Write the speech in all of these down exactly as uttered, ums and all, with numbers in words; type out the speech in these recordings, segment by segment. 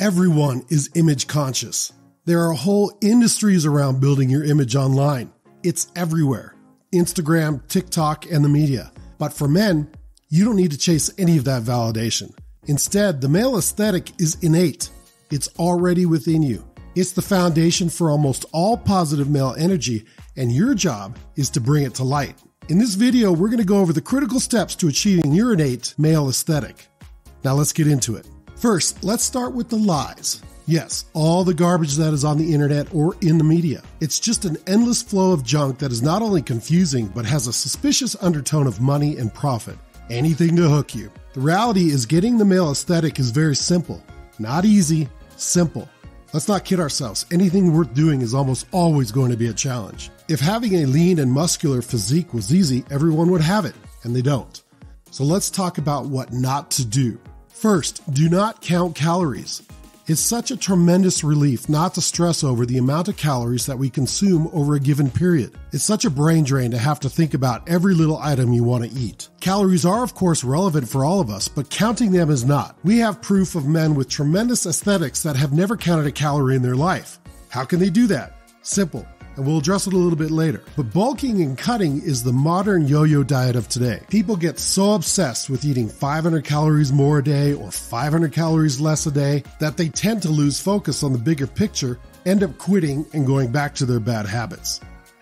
Everyone is image conscious. There are whole industries around building your image online. It's everywhere. Instagram, TikTok, and the media. But for men, you don't need to chase any of that validation. Instead, the male aesthetic is innate. It's already within you. It's the foundation for almost all positive male energy, and your job is to bring it to light. In this video, we're going to go over the critical steps to achieving your innate male aesthetic. Now let's get into it. First, let's start with the lies. Yes, all the garbage that is on the internet or in the media. It's just an endless flow of junk that is not only confusing, but has a suspicious undertone of money and profit. Anything to hook you. The reality is getting the male aesthetic is very simple. Not easy, simple. Let's not kid ourselves. Anything worth doing is almost always going to be a challenge. If having a lean and muscular physique was easy, everyone would have it, and they don't. So let's talk about what not to do. First, do not count calories. It's such a tremendous relief not to stress over the amount of calories that we consume over a given period. It's such a brain drain to have to think about every little item you want to eat. Calories are, of course, relevant for all of us, but counting them is not. We have proof of men with tremendous aesthetics that have never counted a calorie in their life. How can they do that? Simple, and we'll address it a little bit later. But bulking and cutting is the modern yo-yo diet of today. People get so obsessed with eating five hundred calories more a day or five hundred calories less a day that they tend to lose focus on the bigger picture, end up quitting, and going back to their bad habits.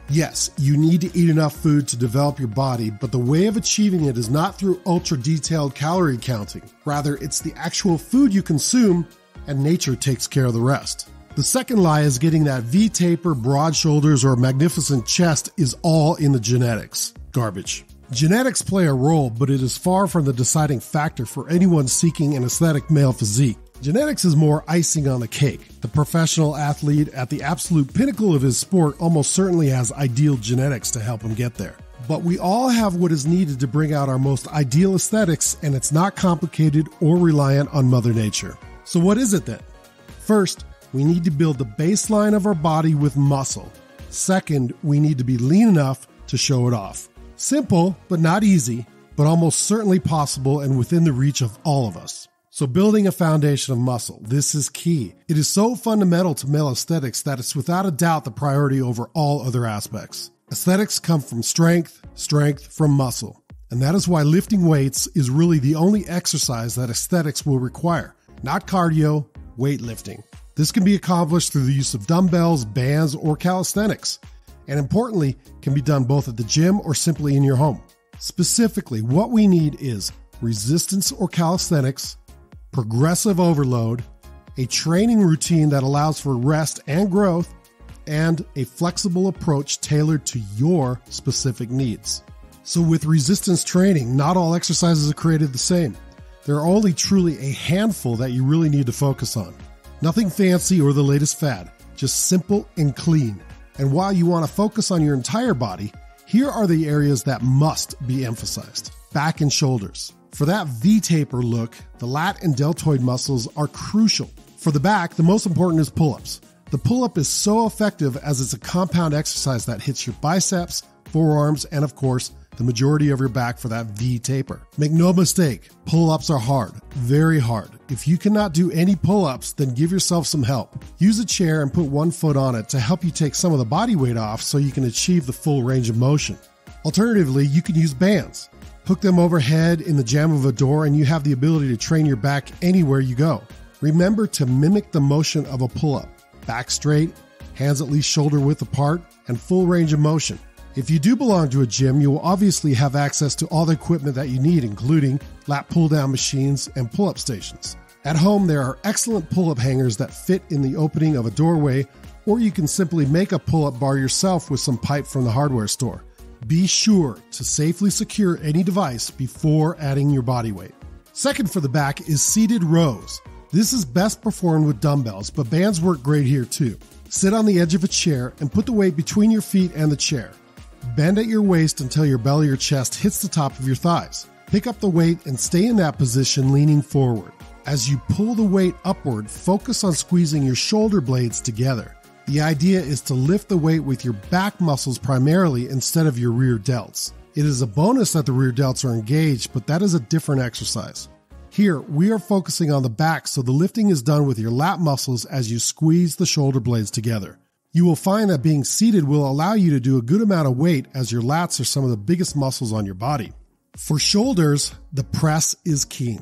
Yes, you need to eat enough food to develop your body, but the way of achieving it is not through ultra-detailed calorie counting. Rather, it's the actual food you consume, and nature takes care of the rest. The second lie is getting that V-taper, broad shoulders, or magnificent chest is all in the genetics. Garbage. Genetics play a role, but it is far from the deciding factor for anyone seeking an aesthetic male physique. Genetics is more icing on the cake. The professional athlete at the absolute pinnacle of his sport almost certainly has ideal genetics to help him get there. But we all have what is needed to bring out our most ideal aesthetics, and it's not complicated or reliant on Mother Nature. So what is it then? First, we need to build the baseline of our body with muscle. Second, we need to be lean enough to show it off. Simple, but not easy, but almost certainly possible and within the reach of all of us. So building a foundation of muscle, this is key. It is so fundamental to male aesthetics that it's without a doubt the priority over all other aspects. Aesthetics come from strength, strength from muscle. And that is why lifting weights is really the only exercise that aesthetics will require, not cardio, weightlifting. This can be accomplished through the use of dumbbells, bands, or calisthenics, and importantly, can be done both at the gym or simply in your home. Specifically, what we need is resistance or calisthenics, progressive overload, a training routine that allows for rest and growth, and a flexible approach tailored to your specific needs. So with resistance training, not all exercises are created the same. There are only truly a handful that you really need to focus on. Nothing fancy or the latest fad, just simple and clean. And while you want to focus on your entire body, here are the areas that must be emphasized. Back and shoulders. For that V-taper look, the lat and deltoid muscles are crucial. For the back, the most important is pull-ups. The pull-up is so effective as it's a compound exercise that hits your biceps, forearms, and of course, the majority of your back for that V-taper. Make no mistake, pull-ups are hard, very hard. If you cannot do any pull-ups, then give yourself some help. Use a chair and put one foot on it to help you take some of the body weight off so you can achieve the full range of motion. Alternatively, you can use bands. Hook them overhead in the jamb of a door and you have the ability to train your back anywhere you go. Remember to mimic the motion of a pull-up. Back straight, hands at least shoulder width apart, and full range of motion. If you do belong to a gym, you will obviously have access to all the equipment that you need, including lat pull-down machines and pull-up stations. At home, there are excellent pull-up hangers that fit in the opening of a doorway, or you can simply make a pull-up bar yourself with some pipe from the hardware store. Be sure to safely secure any device before adding your body weight. Second for the back is seated rows. This is best performed with dumbbells, but bands work great here too. Sit on the edge of a chair and put the weight between your feet and the chair. Bend at your waist until your belly or chest hits the top of your thighs. Pick up the weight and stay in that position leaning forward. As you pull the weight upward, focus on squeezing your shoulder blades together. The idea is to lift the weight with your back muscles primarily instead of your rear delts. It is a bonus that the rear delts are engaged, but that is a different exercise. Here, we are focusing on the back, so the lifting is done with your lat muscles as you squeeze the shoulder blades together. You will find that being seated will allow you to do a good amount of weight, as your lats are some of the biggest muscles on your body. For shoulders, the press is king.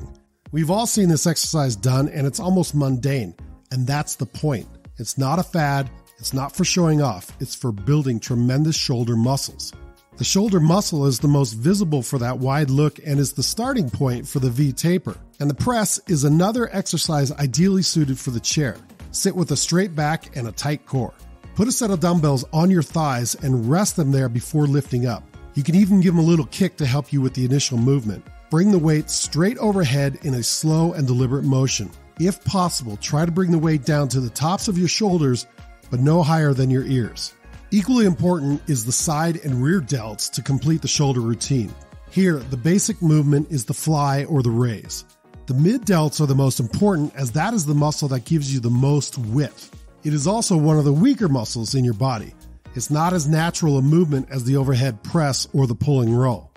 We've all seen this exercise done, and it's almost mundane, and that's the point. It's not a fad, it's not for showing off, it's for building tremendous shoulder muscles. The shoulder muscle is the most visible for that wide look and is the starting point for the V taper. And the press is another exercise ideally suited for the chair. Sit with a straight back and a tight core. Put a set of dumbbells on your thighs and rest them there before lifting up. You can even give them a little kick to help you with the initial movement. Bring the weight straight overhead in a slow and deliberate motion. If possible, try to bring the weight down to the tops of your shoulders, but no higher than your ears. Equally important is the side and rear delts to complete the shoulder routine. Here, the basic movement is the fly or the raise. The mid delts are the most important, as that is the muscle that gives you the most width. It is also one of the weaker muscles in your body. It's not as natural a movement as the overhead press or the pulling row.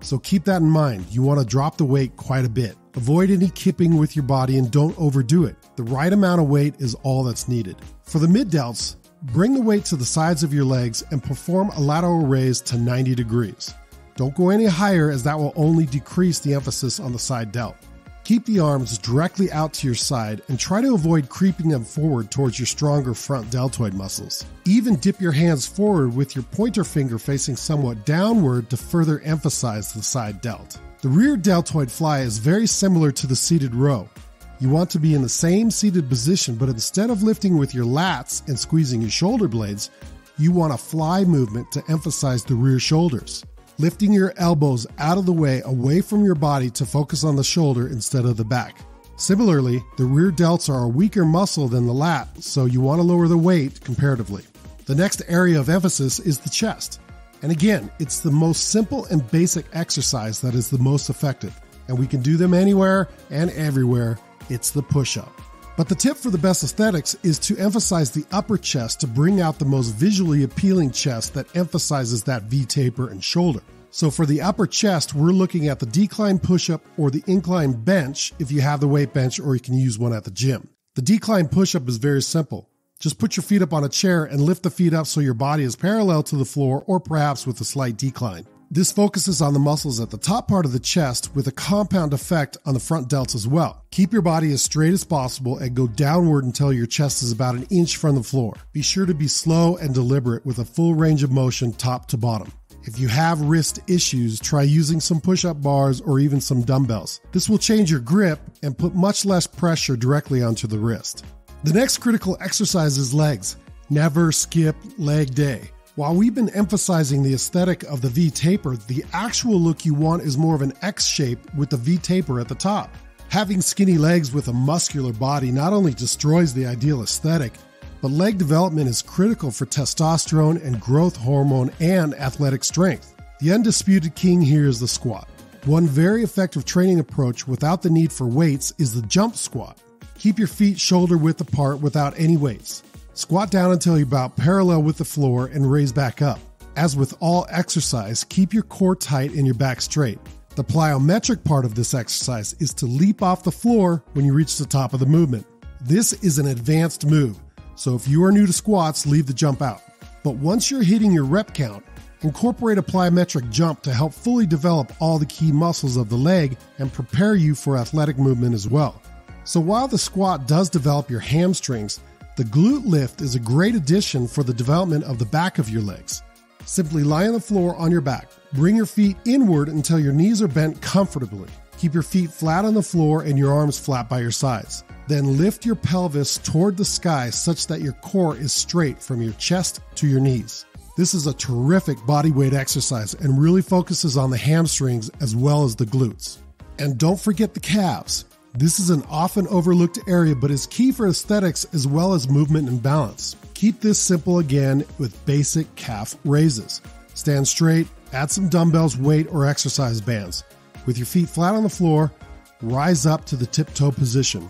So keep that in mind. You want to drop the weight quite a bit. Avoid any kipping with your body and don't overdo it. The right amount of weight is all that's needed. For the mid delts, bring the weight to the sides of your legs and perform a lateral raise to ninety degrees. Don't go any higher, as that will only decrease the emphasis on the side delt. Keep the arms directly out to your side and try to avoid creeping them forward towards your stronger front deltoid muscles. Even dip your hands forward with your pointer finger facing somewhat downward to further emphasize the side delt. The rear deltoid fly is very similar to the seated row. You want to be in the same seated position, but instead of lifting with your lats and squeezing your shoulder blades, you want a fly movement to emphasize the rear shoulders. Lifting your elbows out of the way, away from your body, to focus on the shoulder instead of the back. Similarly, the rear delts are a weaker muscle than the lat, so you want to lower the weight comparatively. The next area of emphasis is the chest. And again, it's the most simple and basic exercise that is the most effective. And we can do them anywhere and everywhere. It's the push-up. But the tip for the best aesthetics is to emphasize the upper chest to bring out the most visually appealing chest that emphasizes that V taper and shoulder. So for the upper chest, we're looking at the decline push-up or the incline bench if you have the weight bench, or you can use one at the gym. The decline push-up is very simple. Just put your feet up on a chair and lift the feet up so your body is parallel to the floor, or perhaps with a slight decline. This focuses on the muscles at the top part of the chest with a compound effect on the front delts as well. Keep your body as straight as possible and go downward until your chest is about an inch from the floor. Be sure to be slow and deliberate with a full range of motion top to bottom. If you have wrist issues, try using some push-up bars or even some dumbbells. This will change your grip and put much less pressure directly onto the wrist. The next critical exercise is legs. Never skip leg day. While we've been emphasizing the aesthetic of the V taper, the actual look you want is more of an X shape with the V taper at the top. Having skinny legs with a muscular body not only destroys the ideal aesthetic, but leg development is critical for testosterone and growth hormone and athletic strength. The undisputed king here is the squat. One very effective training approach without the need for weights is the jump squat. Keep your feet shoulder width apart without any weights. Squat down until you're about parallel with the floor and raise back up. As with all exercise, keep your core tight and your back straight. The plyometric part of this exercise is to leap off the floor when you reach the top of the movement. This is an advanced move, so if you are new to squats, leave the jump out. But once you're hitting your rep count, incorporate a plyometric jump to help fully develop all the key muscles of the leg and prepare you for athletic movement as well. So while the squat does develop your hamstrings, the glute lift is a great addition for the development of the back of your legs. Simply lie on the floor on your back. Bring your feet inward until your knees are bent comfortably. Keep your feet flat on the floor and your arms flat by your sides. Then lift your pelvis toward the sky such that your core is straight from your chest to your knees. This is a terrific body weight exercise and really focuses on the hamstrings as well as the glutes. And don't forget the calves. This is an often overlooked area, but is key for aesthetics as well as movement and balance. Keep this simple again with basic calf raises. Stand straight, add some dumbbells, weight, or exercise bands. With your feet flat on the floor, rise up to the tiptoe position.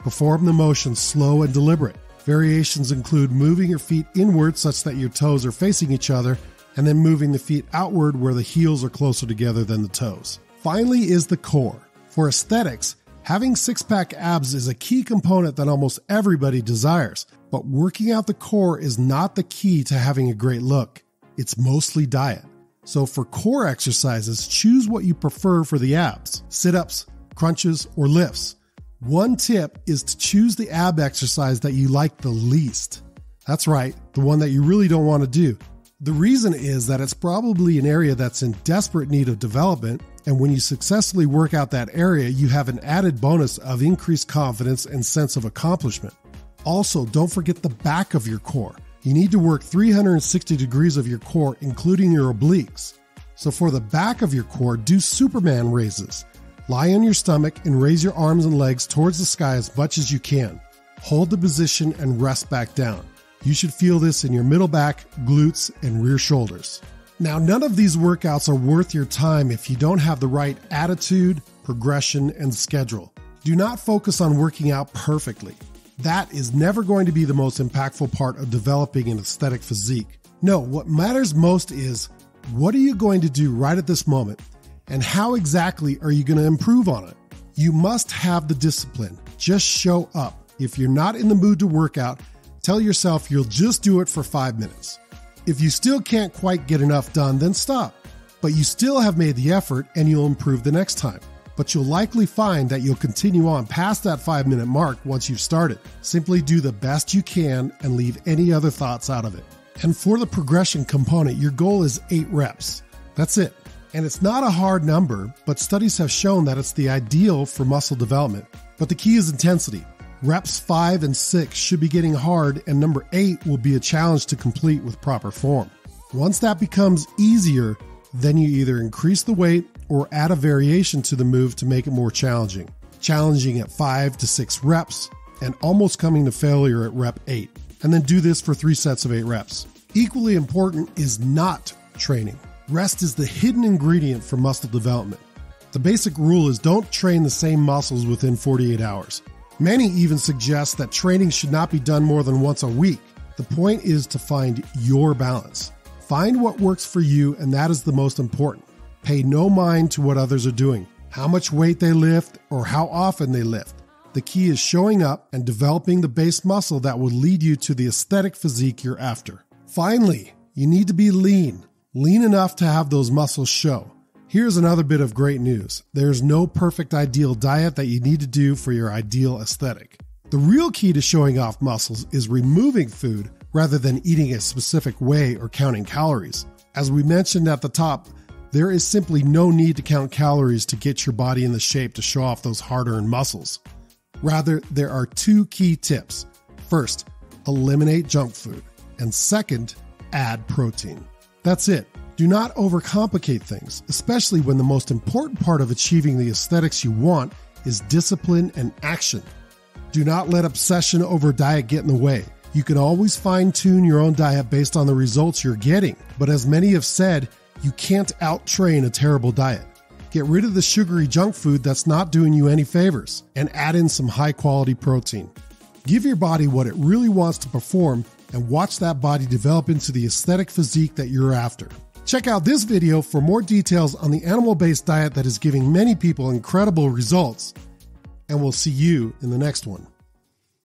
Perform the motion slow and deliberate. Variations include moving your feet inward such that your toes are facing each other, and then moving the feet outward where the heels are closer together than the toes. Finally is the core. For aesthetics, Having six-pack abs is a key component that almost everybody desires, but working out the core is not the key to having a great look. It's mostly diet. So for core exercises, choose what you prefer for the abs: sit-ups, crunches, or lifts. One tip is to choose the ab exercise that you like the least. That's right, the one that you really don't want to do. The reason is that it's probably an area that's in desperate need of development, and when you successfully work out that area, you have an added bonus of increased confidence and sense of accomplishment. Also, don't forget the back of your core. You need to work three hundred sixty degrees of your core, including your obliques. So for the back of your core, do Superman raises. Lie on your stomach and raise your arms and legs towards the sky as much as you can. Hold the position and rest back down. You should feel this in your middle back, glutes, and rear shoulders. Now, none of these workouts are worth your time if you don't have the right attitude, progression, and schedule. Do not focus on working out perfectly. That is never going to be the most impactful part of developing an aesthetic physique. No, what matters most is, what are you going to do right at this moment, and how exactly are you going to improve on it? You must have the discipline. Just show up. If you're not in the mood to work out, tell yourself you'll just do it for five minutes. If you still can't quite get enough done, then stop. But you still have made the effort and you'll improve the next time. But you'll likely find that you'll continue on past that five-minute mark once you've started. Simply do the best you can and leave any other thoughts out of it. And for the progression component, your goal is eight reps. That's it. And it's not a hard number, but studies have shown that it's the ideal for muscle development. But the key is intensity. Reps five and six should be getting hard, and number eight will be a challenge to complete with proper form. Once that becomes easier, then you either increase the weight or add a variation to the move to make it more challenging. Challenging at five to six reps and almost coming to failure at rep eight. And then do this for three sets of eight reps. Equally important is not training. Rest is the hidden ingredient for muscle development. The basic rule is don't train the same muscles within forty-eight hours. Many even suggest that training should not be done more than once a week. The point is to find your balance. Find what works for you, and that is the most important. Pay no mind to what others are doing, how much weight they lift, or how often they lift. The key is showing up and developing the base muscle that will lead you to the aesthetic physique you're after. Finally, you need to be lean. Lean enough to have those muscles show. Here's another bit of great news. There's no perfect ideal diet that you need to do for your ideal aesthetic. The real key to showing off muscles is removing food rather than eating a specific way or counting calories. As we mentioned at the top, there is simply no need to count calories to get your body in the shape to show off those hard-earned muscles. Rather, there are two key tips. First, eliminate junk food. And second, add protein. That's it. Do not overcomplicate things, especially when the most important part of achieving the aesthetics you want is discipline and action. Do not let obsession over diet get in the way. You can always fine-tune your own diet based on the results you're getting, but as many have said, you can't out-train a terrible diet. Get rid of the sugary junk food that's not doing you any favors, and add in some high-quality protein. Give your body what it really wants to perform, and watch that body develop into the aesthetic physique that you're after. Check out this video for more details on the animal-based diet that is giving many people incredible results, and we'll see you in the next one.